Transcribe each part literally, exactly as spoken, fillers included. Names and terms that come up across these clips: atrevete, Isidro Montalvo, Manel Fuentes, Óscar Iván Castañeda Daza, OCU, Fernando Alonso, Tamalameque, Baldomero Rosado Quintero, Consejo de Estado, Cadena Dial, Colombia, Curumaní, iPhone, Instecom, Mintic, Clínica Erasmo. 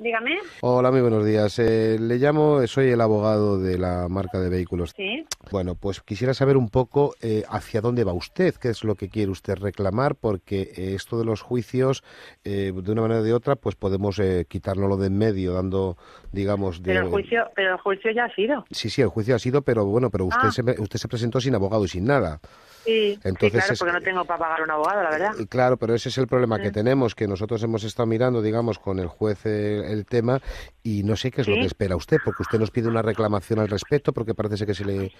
Dígame. Hola, muy buenos días. Eh, le llamo, soy el abogado de la marca de vehículos. Sí. Bueno, pues quisiera saber un poco eh, hacia dónde va usted, qué es lo que quiere usted reclamar, porque eh, esto de los juicios, eh, de una manera o de otra, pues podemos eh, quitárnoslo de en medio, dando, digamos... De... Pero, el juicio, pero el juicio ya ha sido. Sí, sí, el juicio ha sido, pero bueno, pero usted, ah. se, usted se presentó sin abogado y sin nada. Sí, entonces, sí, claro, es, porque no tengo para pagar un abogado, la verdad. Claro, pero ese es el problema sí. que tenemos, que nosotros hemos estado mirando, digamos, con el juez el, el tema y no sé qué es ¿Sí? lo que espera usted, porque usted nos pide una reclamación al respecto, porque parece que se le,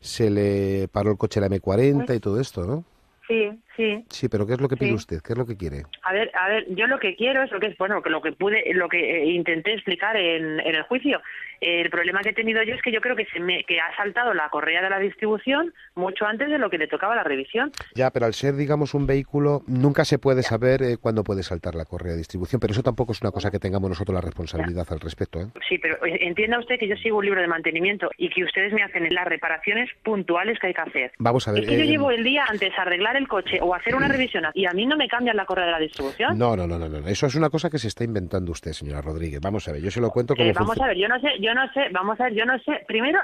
se le paró el coche la eme cuarenta y todo esto, ¿no? Sí, sí. Sí, pero ¿qué es lo que pide sí. usted? ¿Qué es lo que quiere? A ver, a ver, yo lo que quiero es lo que es, bueno, que lo que pude, lo que intenté explicar en, en el juicio. El problema que he tenido yo es que yo creo que se me que ha saltado la correa de la distribución mucho antes de lo que le tocaba la revisión. Ya, pero al ser, digamos, un vehículo, nunca se puede ya. saber eh, cuándo puede saltar la correa de distribución, pero eso tampoco es una cosa que tengamos nosotros la responsabilidad ya. al respecto, ¿eh? Sí, pero entienda usted que yo sigo un libro de mantenimiento y que ustedes me hacen las reparaciones puntuales que hay que hacer. Vamos a ver... Es que eh, yo llevo el día antes a arreglar el coche o hacer una revisión y a mí no me cambian la correa de la distribución. No, no, no, no, no. Eso es una cosa que se está inventando usted, señora Rodríguez. Vamos a ver, yo se lo cuento como eh, Vamos a ver, yo no sé... Yo Yo no sé, vamos a ver, yo no sé. Primero,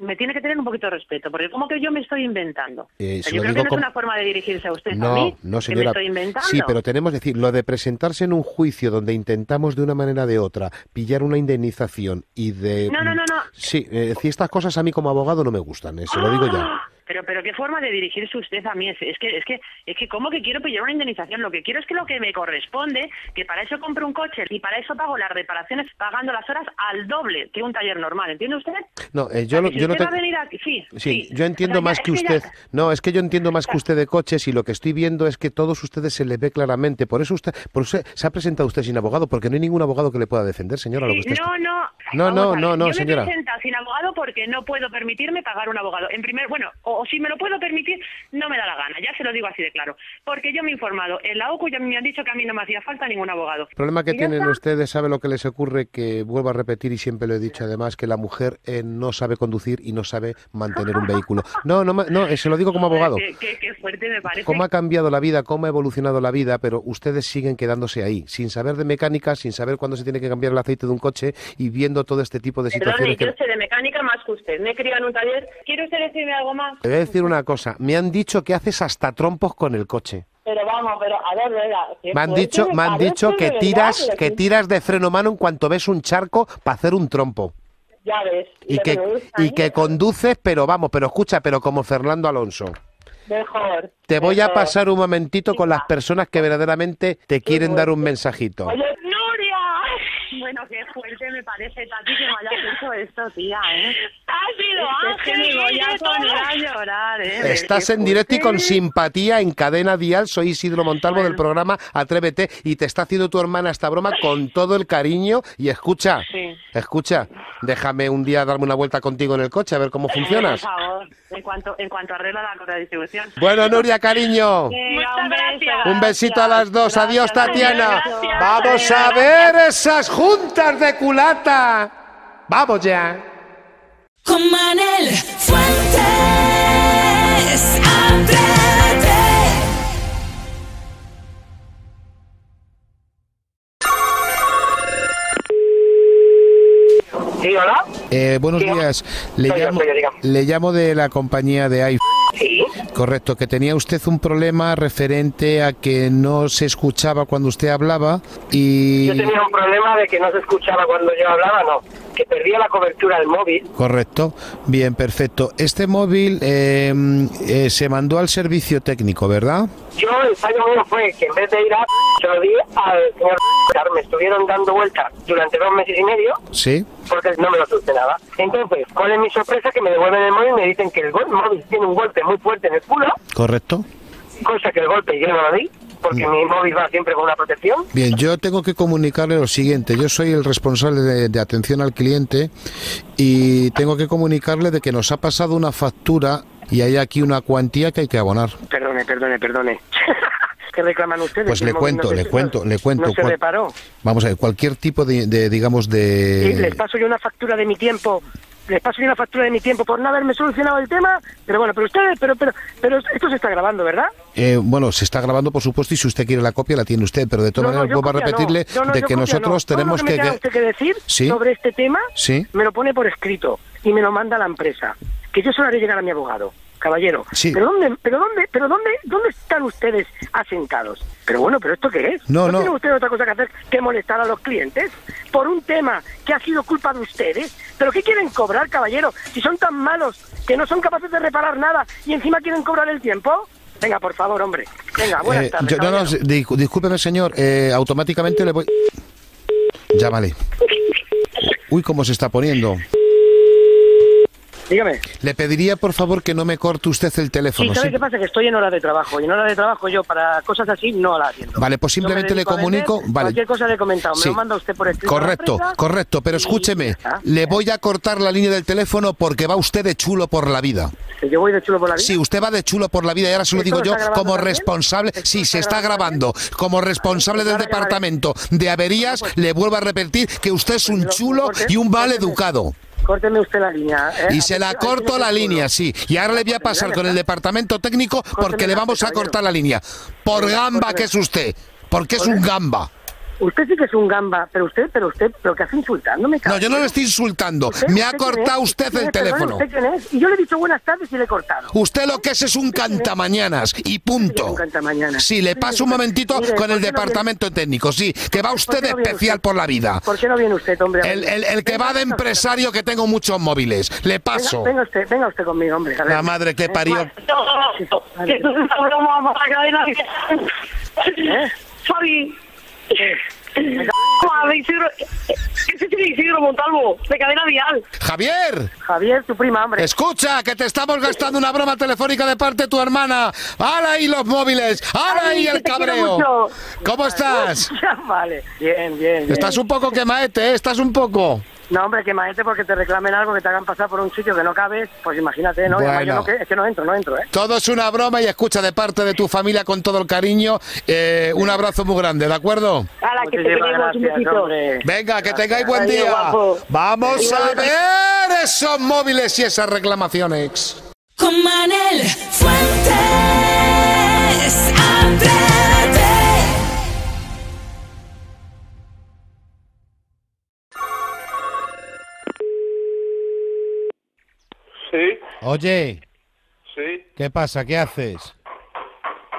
me tiene que tener un poquito de respeto, porque como que yo me estoy inventando. Eh, yo creo que no como... es una forma de dirigirse a usted, no, a mí, no, señora, que me estoy inventando. Sí, pero tenemos que decir, lo de presentarse en un juicio donde intentamos de una manera o de otra pillar una indemnización y de... No, no, no, no. Sí, eh, si estas cosas a mí como abogado no me gustan, eh, se lo digo ya. Pero, pero qué forma de dirigirse usted a mí es, es que es que es que cómo que quiero pillar una indemnización, lo que quiero es que lo que me corresponde, que para eso compro un coche y para eso pago las reparaciones pagando las horas al doble que un taller normal, ¿entiende usted? No, eh, yo, no, si yo no te... aquí, sí, sí, sí, yo entiendo o sea, más ya, que usted. Ya... No, es que yo entiendo más o sea, que usted de coches y lo que estoy viendo es que todos ustedes se les ve claramente, por eso usted, por eso se ha presentado usted sin abogado porque no hay ningún abogado que le pueda defender, señora. Lo que usted no, está... no, no, no, no, no, yo señora. Me he presentado sin abogado porque no puedo permitirme pagar un abogado. En primer, bueno. O, o si me lo puedo permitir, no me da la gana, ya se lo digo así de claro. Porque yo me he informado, en la O C U ya me han dicho que a mí no me hacía falta ningún abogado. El problema que tienen está? ustedes, ¿sabe lo que les ocurre? Que vuelvo a repetir y siempre lo he dicho además, que la mujer eh, no sabe conducir y no sabe mantener un vehículo. No, no, no, eh, se lo digo como abogado. Qué, qué, qué fuerte me parece. Cómo ha cambiado la vida, cómo ha evolucionado la vida, pero ustedes siguen quedándose ahí, sin saber de mecánica, sin saber cuándo se tiene que cambiar el aceite de un coche y viendo todo este tipo de situaciones. Perdón, que... yo sé de mecánica más que usted, me he criado en un taller. ¿Quiere usted decirme algo más? Te voy a decir una cosa, me han dicho que haces hasta trompos con el coche. Pero vamos, pero a ver, venga, me han dicho, me han dicho que tiras, verdad, que tiras de freno mano en cuanto ves un charco para hacer un trompo. Ya ves. Y que, que y que conduces, pero vamos, pero escucha, pero como Fernando Alonso. Mejor. Te voy mejor. a pasar un momentito con las personas que verdaderamente te quieren dar un mensajito. Oye, bueno, qué fuerte me parece, Tati, que me hayas hecho esto, tía, ¿eh? ¡Ácido, Ángel! Es que voy a llorar, ¿eh? Estás en directo y con simpatía en Cadena Dial. Soy Isidro Montalvo bueno. del programa Atrévete y te está haciendo tu hermana esta broma con todo el cariño. Y escucha, sí. escucha, déjame un día darme una vuelta contigo en el coche a ver cómo funcionas. Por favor, en cuanto, en cuanto arregla la cosa de distribución. Bueno, Nuria, cariño. Venga, un, beso, gracias, un besito gracias, a las dos. Gracias, adiós, Tatiana. Gracias, Vamos gracias, a ver gracias. esas juntas. ¡Juntas de culata! ¡Vamos ya! Con Manel Fuentes, atrévete. ¿Sí, hola? Eh, buenos sí, días. Le llamo, yo, le llamo de la compañía de iPhone. Sí. Correcto, que tenía usted un problema referente a que no se escuchaba cuando usted hablaba y... Yo tenía un problema de que no se escuchaba cuando yo hablaba, no, que perdía la cobertura del móvil. Correcto, bien, perfecto. Este móvil eh, eh, se mandó al servicio técnico, ¿verdad? Yo, el fallo mío fue que en vez de ir a... se lo di al señor... Me estuvieron dando vueltas durante dos meses y medio. Sí. Porque no me lo solucionaba. Entonces, ¿cuál es mi sorpresa? Que me devuelven el móvil y me dicen que el móvil tiene un golpe muy fuerte en el culo. Correcto. Cosa que el golpe yo no lo di, porque mi móvil va siempre con una protección. Bien, yo tengo que comunicarle lo siguiente. Yo soy el responsable de, de atención al cliente y tengo que comunicarle de que nos ha pasado una factura y hay aquí una cuantía que hay que abonar. Perdone, perdone, perdone. ¿Qué reclaman ustedes? Pues le cuento, no le se, cuento, no, le cuento. No se reparó. Vamos a ver, cualquier tipo de, de digamos, de... Sí, les paso yo una factura de mi tiempo les paso una factura de mi tiempo por no haberme solucionado el tema, pero bueno, pero ustedes, pero pero pero esto se está grabando, ¿verdad? Eh, bueno, se está grabando, por supuesto, y si usted quiere la copia, la tiene usted, pero de todas no, maneras no, vuelvo a repetirle no. No, no, de que nosotros no. tenemos Todo lo que, que... usted que decir ¿Sí? sobre este tema, ¿Sí? me lo pone por escrito y me lo manda la empresa, que yo se lo haré llegar a mi abogado. Caballero, sí. pero dónde, pero dónde, pero dónde, dónde están ustedes asentados. Pero bueno, pero esto qué es. No, no. ¿No tienen ustedes otra cosa que hacer que molestar a los clientes por un tema que ha sido culpa de ustedes? Pero ¿qué quieren cobrar, caballero? Si son tan malos que no son capaces de reparar nada y encima quieren cobrar el tiempo. Venga, por favor, hombre. Venga, buenas eh, tardes. Yo, no, no, discúlpeme, señor. Eh, automáticamente le voy. Llámale. Uy, cómo se está poniendo. Dígame. Le pediría, por favor, que no me corte usted el teléfono. Sí, ¿sabe ¿sí? qué pasa? Que estoy en hora de trabajo. Y en hora de trabajo yo, para cosas así, no la atiendo. Vale, pues simplemente le comunico... Vender, vale. Cualquier cosa le he comentado. Sí. Me lo manda usted por escrito. Correcto, correcto. Pero escúcheme, y... le voy a cortar la línea del teléfono porque va usted de chulo por la vida. ¿Yo voy de chulo por la vida? Sí, usted va de chulo por la vida. Y ahora se lo digo yo como responsable... Sí, se está grabando. Como responsable del departamento de averías, le vuelvo a repetir que usted es un chulo y un mal educado. Córteme usted la línea. ¿eh? Y a se la corto la línea, sí. Y ahora le voy a pasar con el departamento técnico porque le vamos a cortar la línea. Por gamba que es usted. Porque es un gamba. Usted sí que es un gamba, pero usted, pero usted, pero que hace insultándome. No, yo no le estoy insultando. ¿Usted? Me ha cortado usted el teléfono. ¿Usted quién es? Y yo le he dicho buenas tardes y le he cortado. Usted lo que es es un cantamañanas y punto. Sí, le paso un momentito con el departamento técnico, sí, que va usted especial por la vida. ¿Por qué no viene usted, hombre? El, el, el que va de empresario que tengo muchos móviles, le paso. Venga, venga usted, venga usted conmigo, hombre. La madre que parió. ¿Eh? Ese es Isidro Montalvo, de Cadena Dial. Javier. Javier, tu prima, hombre. Escucha, que te estamos gastando una broma telefónica de parte de tu hermana. ¡Hala ahí los móviles! ¡Hala ahí el cabreo! ¿Cómo estás? Vale, bien, bien, bien. Estás un poco quemaete, ¿eh? Estás un poco... No, hombre, que maete porque te reclamen algo, que te hagan pasar por un sitio que no cabes, pues imagínate, ¿no? Bueno. Yo no que, es que no entro, no entro, ¿eh? Todo es una broma y escucha de parte de tu familia con todo el cariño. Eh, un abrazo muy grande, ¿de acuerdo? A la que te queremos, gracias, venga, que tengáis buen día. Vamos a ver esos móviles y esas reclamaciones. Con Manel Fuentes, atrévete. Sí. Oye. Sí. ¿Qué pasa? ¿Qué haces?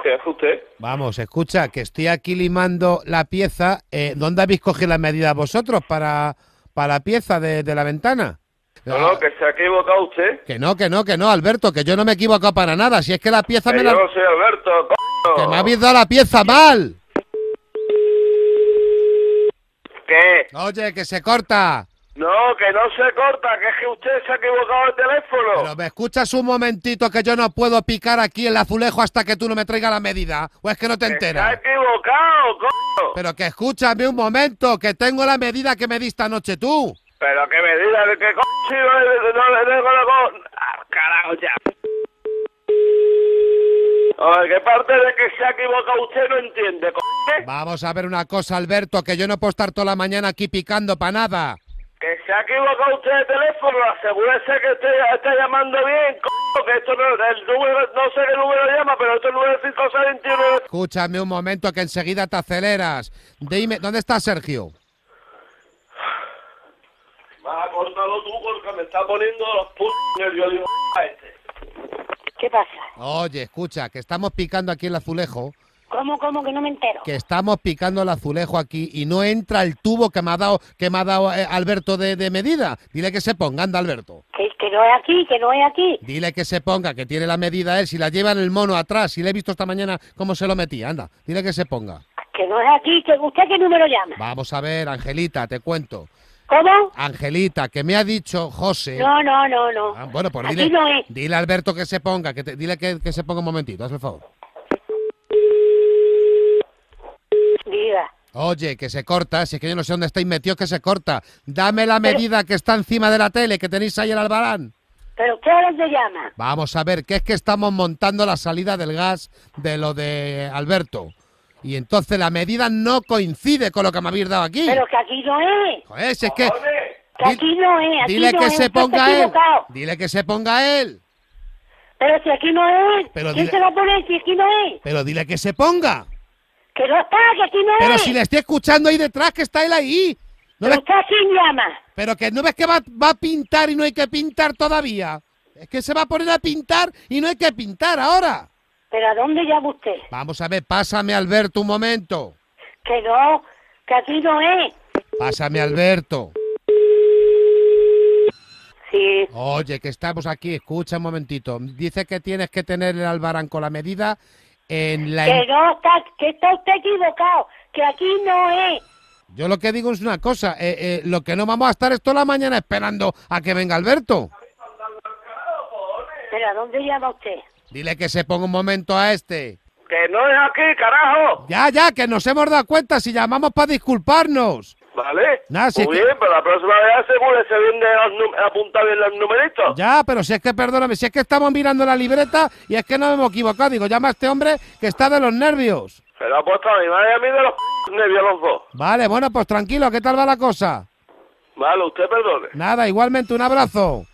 ¿Qué hace usted? Vamos, escucha, que estoy aquí limando la pieza. Eh, ¿Dónde habéis cogido las medidas vosotros para, para la pieza de, de la ventana? No, no, que se ha equivocado usted. Que no, que no, que no, Alberto, que yo no me he equivocado para nada. Si es que la pieza que me la... Yo no soy Alberto, coño. Que me habéis dado la pieza mal. ¿Qué? Oye, que se corta. No, que no se corta, que es que usted se ha equivocado el teléfono. Pero me escuchas un momentito, que yo no puedo picar aquí el azulejo hasta que tú no me traigas la medida. ¿O es que no te enteras? ¡Se ha equivocado, coño! Pero que escúchame un momento, que tengo la medida que me diste anoche tú. ¿Pero qué medida? ¿De qué coño? Si no le tengo la coño... ¡Carajo, ya! Ay, ¿qué parte de que se ha equivocado usted no entiende, coño? Vamos a ver una cosa, Alberto, que yo no puedo estar toda la mañana aquí picando para nada. Que se ha equivocado usted de teléfono, asegúrese que usted está llamando bien, coño, que esto no, el número, no sé qué número llama, pero esto es el número cinco seis veintiuno. Escúchame un momento, que enseguida te aceleras. Dime, ¿dónde está Sergio? Vas a cortarlo tú porque me está poniendo los putos, yo digo, a este. ¿Qué pasa? Oye, escucha, que estamos picando aquí el azulejo. ¿Cómo, cómo? Que no me entero. Que estamos picando el azulejo aquí y no entra el tubo que me ha dado que me ha dado eh, Alberto de, de medida. Dile que se ponga, anda, Alberto. Que, que no es aquí, que no es aquí. Dile que se ponga, que tiene la medida él, si la lleva en el mono atrás, si le he visto esta mañana cómo se lo metía, anda. Dile que se ponga. Que no es aquí, que usted qué número llama. Vamos a ver, Angelita, te cuento. ¿Cómo? Angelita, que me ha dicho José... No, no, no, no. Ah, bueno, pues dile, no es. Dile a Alberto que se ponga, que te, dile que, que se ponga un momentito, hazme el favor. Diga. Oye, que se corta, si es que yo no sé dónde estáis metidos, que se corta. Dame la pero, medida que está encima de la tele, que tenéis ahí el albarán. ¿Pero qué hora se llama? Vamos a ver, que es que estamos montando la salida del gas de lo de Alberto. Y entonces la medida no coincide con lo que me habéis dado aquí. Pero que aquí no es. Pues es que... Que aquí no es, aquí dile no que es, se ponga él. Dile que se ponga él. Pero si aquí no es, pero ¿quién dile, se va a poner si aquí no es? Pero dile que se ponga. Que no está, que aquí no pero es. Pero si le estoy escuchando ahí detrás, que está él ahí. No pero ves... está sin llama. Pero que no ves que va, va a pintar y no hay que pintar todavía. Es que se va a poner a pintar y no hay que pintar ahora. ¿Pero a dónde llama usted? Vamos a ver, pásame Alberto un momento. Que no, que aquí no es. Pásame Alberto. Sí. Oye, que estamos aquí, escucha un momentito. Dice que tienes que tener el albarán con la medida en la... Que no, está, que está usted equivocado, que aquí no es. Yo lo que digo es una cosa, eh, eh, lo que no vamos a estar es toda la mañana esperando a que venga Alberto. ¿Pero a dónde llama usted? Dile que se ponga un momento a este. Que no es aquí, carajo. Ya, ya, que nos hemos dado cuenta si llamamos para disculparnos. Vale, nah, si muy bien, que... pero la próxima vez asegúrese se viene a apuntar bien los numeritos. Ya, pero si es que, perdóname, si es que estamos mirando la libreta y es que nos hemos equivocado. Digo, llama a este hombre que está de los nervios. Se lo ha puesto a mi madre y a mí de los nervios los dos. Vale, bueno, pues tranquilo, ¿qué tal va la cosa? Vale, usted perdone. Nada, igualmente, un abrazo.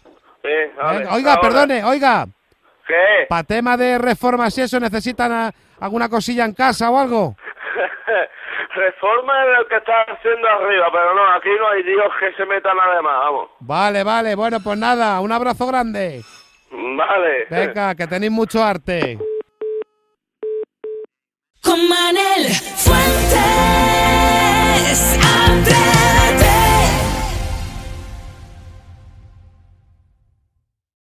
Sí, vale, eh, oiga, perdone, oiga. ¿Qué? ¿Para tema de reformas y eso necesitan a, alguna cosilla en casa o algo? Reforma es lo que está haciendo arriba, pero no, aquí no hay Dios que se meta nada más, vamos. Vale, vale, bueno, pues nada, un abrazo grande. Vale. Venga, que tenéis mucho arte.